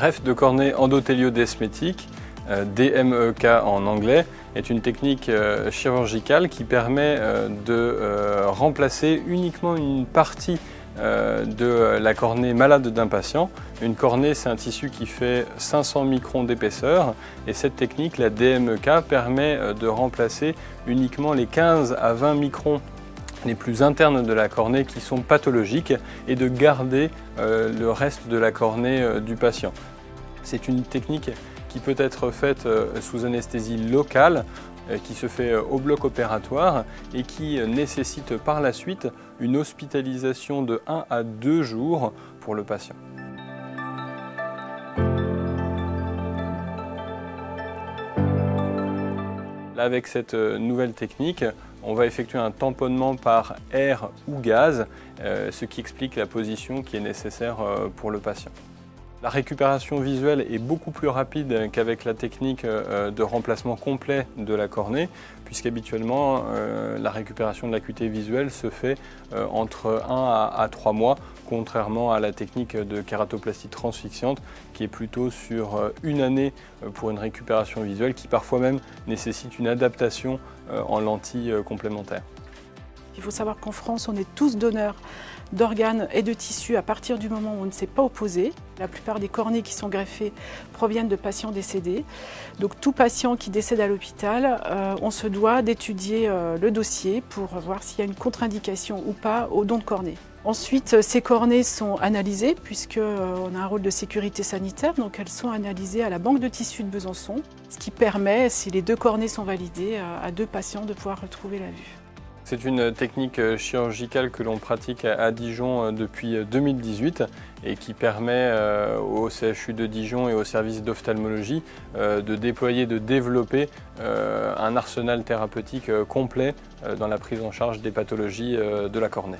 greffe de cornée endothéliodesmétique, DMEK en anglais, est une technique chirurgicale qui permet de remplacer uniquement une partie de la cornée malade d'un patient. Une cornée, c'est un tissu qui fait 500 microns d'épaisseur et cette technique, la DMEK, permet de remplacer uniquement les 15 à 20 microns les plus internes de la cornée qui sont pathologiques et de garder le reste de la cornée du patient. C'est une technique qui peut être faite sous anesthésie locale, qui se fait au bloc opératoire et qui nécessite par la suite une hospitalisation de 1 à 2 jours pour le patient. Là, avec cette nouvelle technique, on va effectuer un tamponnement par air ou gaz, ce qui explique la position qui est nécessaire pour le patient. La récupération visuelle est beaucoup plus rapide qu'avec la technique de remplacement complet de la cornée, puisqu'habituellement la récupération de l'acuité visuelle se fait entre 1 à 3 mois, contrairement à la technique de kératoplastie transfixiante qui est plutôt sur une année pour une récupération visuelle qui parfois même nécessite une adaptation en lentilles complémentaires. Il faut savoir qu'en France, on est tous donneurs d'organes et de tissus à partir du moment où on ne s'est pas opposé. La plupart des cornées qui sont greffées proviennent de patients décédés. Donc tout patient qui décède à l'hôpital, on se doit d'étudier le dossier pour voir s'il y a une contre-indication ou pas au don de cornées. Ensuite, ces cornées sont analysées puisqu'on a un rôle de sécurité sanitaire, donc elles sont analysées à la banque de tissus de Besançon, ce qui permet, si les deux cornées sont validées, à deux patients de pouvoir retrouver la vue. C'est une technique chirurgicale que l'on pratique à Dijon depuis 2018 et qui permet au CHU de Dijon et au service d'ophtalmologie de déployer, de développer un arsenal thérapeutique complet dans la prise en charge des pathologies de la cornée.